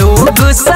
Look good.